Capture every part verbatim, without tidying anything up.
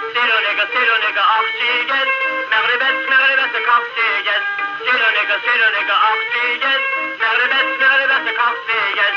Silo nega, silo nega, akçeyi gez. Mağribet, mağribete kapçeyi gez. Silo nega, silo nega, akçeyi gez. Mağribet, mağribete kapçeyi gez.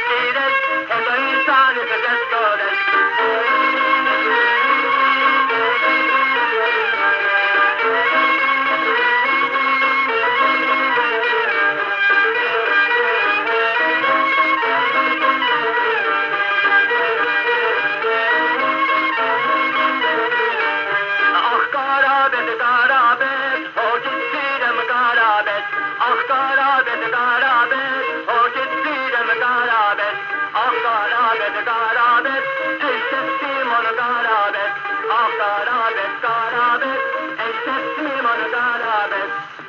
Karabes, karabes, el sesimi bana karabes.